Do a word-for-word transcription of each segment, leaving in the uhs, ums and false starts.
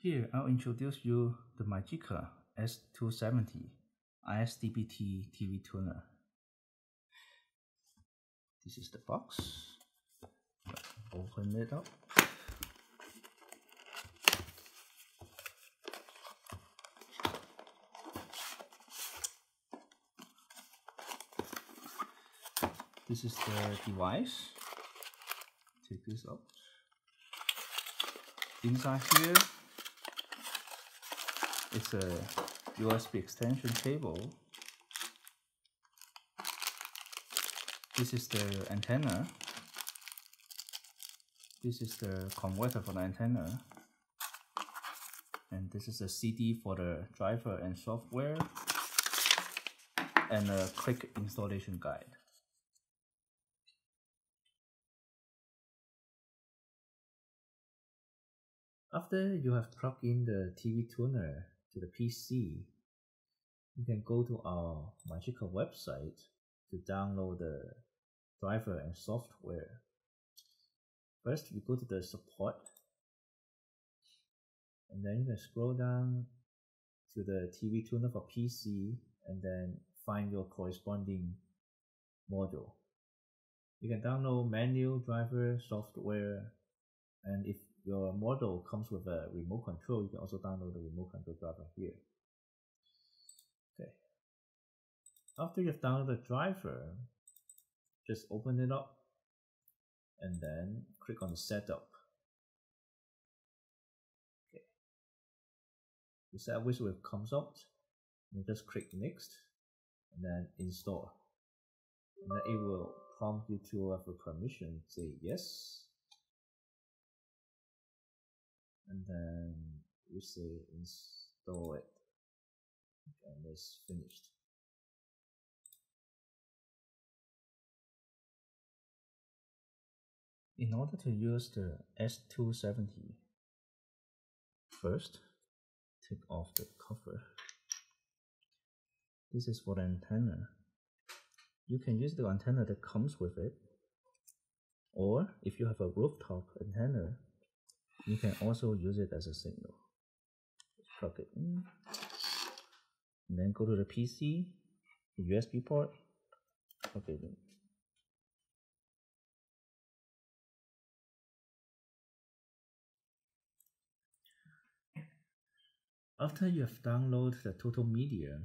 Here, I'll introduce you the Magica S two seventy I S D B T T V tuner. This is the box. Open it up. This is the device. Take this out. Inside here, it's a U S B extension cable. This is the antenna. This is the converter for the antenna. And this is a C D for the driver and software. And a quick installation guide. After you have plugged in the T V tuner to the P C, you can go to our Magica website to download the driver and software. First, you go to the support, and then you can scroll down to the T V tuner for P C, and then find your corresponding module. You can download manual, driver, software, and if your model comes with a remote control, you can also download the remote control driver here. Okay. After you've downloaded the driver, just open it up and then click on the setup. Okay. The setup wizard comes up. You just click next and then install. And then it will prompt you to have a permission. Say yes. And then we say install it, and it's finished. In order to use the S two seventy, first take off the cover. This is for the antenna. You can use the antenna that comes with it, or if you have a rooftop antenna, you can also use it as a signal. Plug it in, and then go to the P C, the U S B port, plug it in. After you have downloaded the Total Media,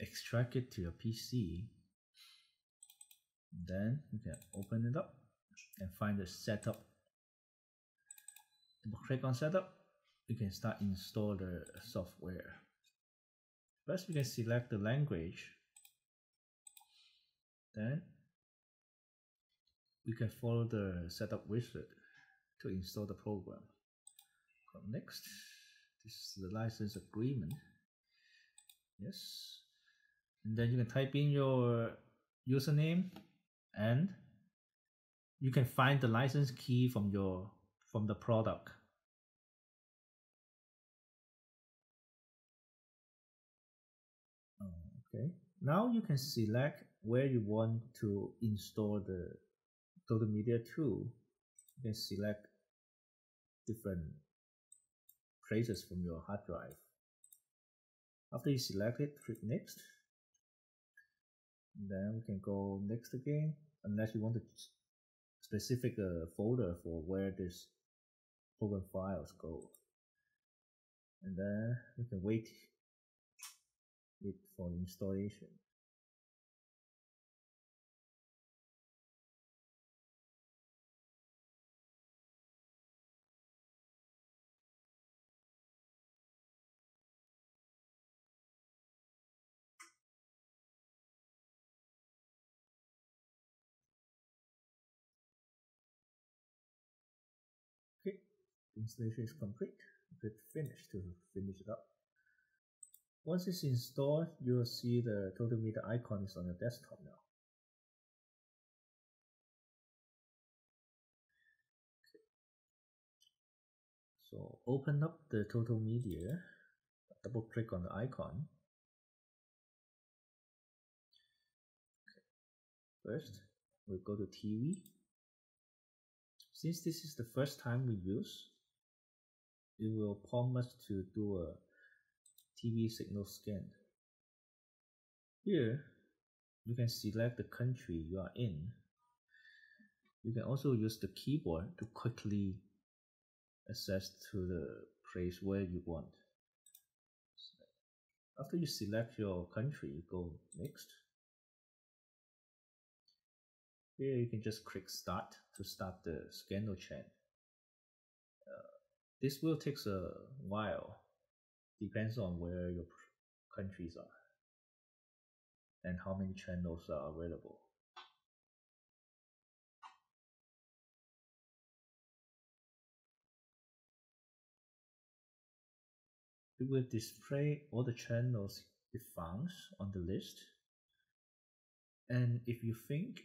extract it to your P C, then you can open it up and find the setup. Click on setup, you can start install the software. First, you can select the language. Then, you can follow the setup wizard to install the program. Go next. This is the license agreement. Yes. And then you can type in your username, and you can find the license key from your from the product. Okay. Now you can select where you want to install the Total Media to. You can select different places from your hard drive. After you select it, click next. And then we can go next again, unless you want to specific uh, folder for where this program files go, and then we can wait it for installation. Okay, installation is complete. Click finish to finish it up. Once it's installed, you will see the Total Media icon is on your desktop now. Okay. So open up the Total Media, double click on the icon. Okay. First, we'll go to T V. Since this is the first time we use, it will prompt us to do a T V signal scan. Here, you can select the country you are in. You can also use the keyboard to quickly access to the place where you want. After you select your country, go next. Here you can just click start to start the scanner chain. Uh, this will take a while, depends on where your countries are and how many channels are available. It will display all the channels it finds on the list, and if you think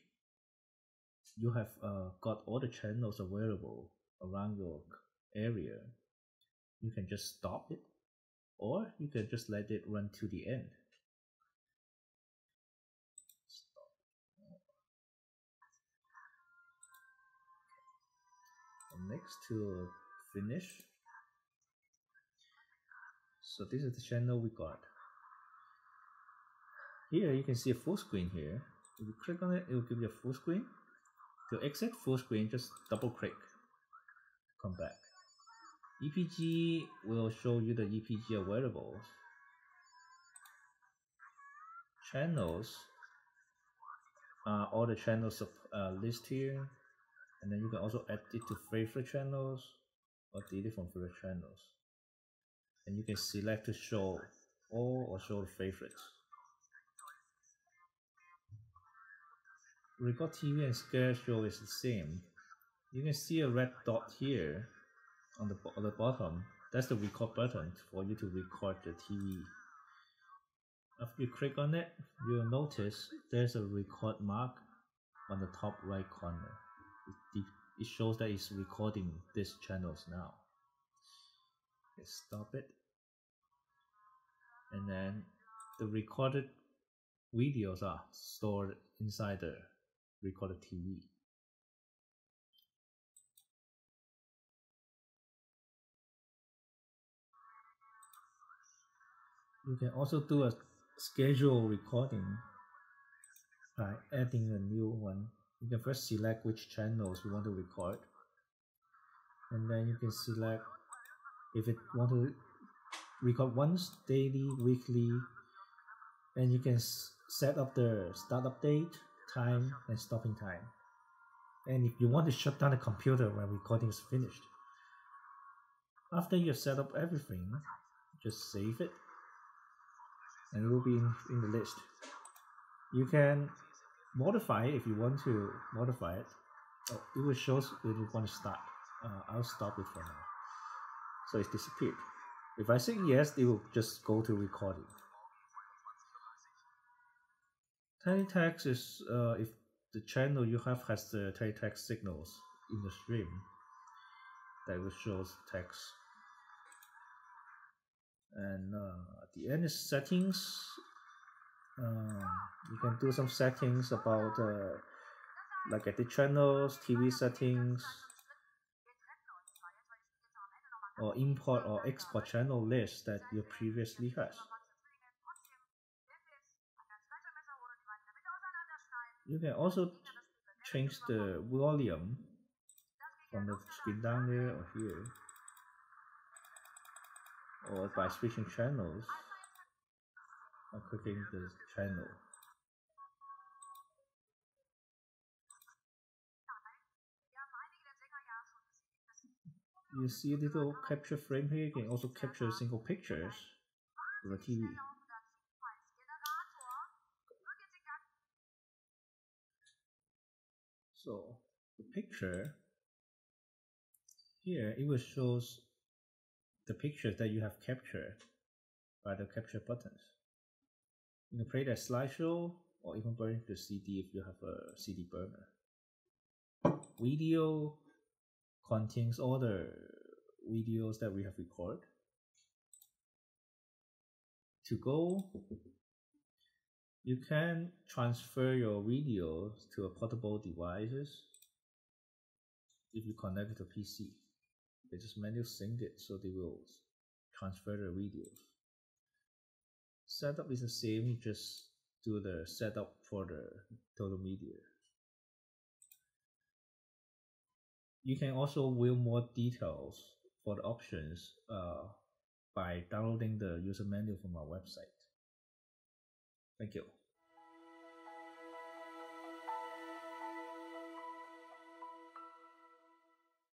you have uh, got all the channels available around your area, you can just stop it, or you can just let it run to the end. Stop. And next to finish. So this is the channel we got. Here you can see a full screen here. If you click on it, it will give you a full screen. To exit full screen, just double click, come back. E P G will show you the E P G available. Channels are all the channels of, uh, list here. And then you can also add it to favorite channels or delete from favorite channels. And you can select to show all or show favorites. Record T V and schedule is the same. You can see a red dot here on the, on the bottom. That's the record button for you to record the T V. After you click on it, you'll notice there's a record mark on the top right corner. It, it shows that it's recording these channels now. Let's stop it. And then the recorded videos are stored inside the recorded T V. You can also do a schedule recording by adding a new one. You can first select which channels you want to record, and then you can select if you want to record once, daily, weekly, and you can set up the startup date, time, and stopping time. And if you want to shut down the computer when recording is finished. After you set up everything, just save it, and it will be in, in the list. You can modify it if you want to modify it. Oh, it will show when you want to start. Uh, I'll stop it for now. So it's disappeared. If I say yes, it will just go to recording. Teletext is uh, if the channel you have has the teletext signals in the stream, that will show text. And uh, at the end is settings. Uh, you can do some settings about uh, like at the channels, T V settings, or import or export channel list that you previously had. You can also change the volume from the screen down there or here, or by switching channels or clicking the channel. You see a little capture frame here. You can also capture single pictures with a T V. So the picture here, it will show the picture that you have captured by the capture buttons. You can play that slideshow or even burn the C D if you have a C D burner. Video contains all the videos that we have recorded. To go, you can transfer your videos to a portable devices if you connect to P C. They just manually synced it, so they will transfer the videos. Setup is the same, you just do the setup for the Total Media. You can also view more details for the options uh, by downloading the user manual from our website. Thank you.